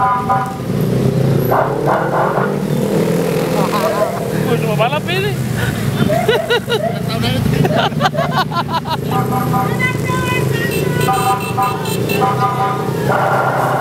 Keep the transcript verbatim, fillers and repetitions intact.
Gue cuma balap ini.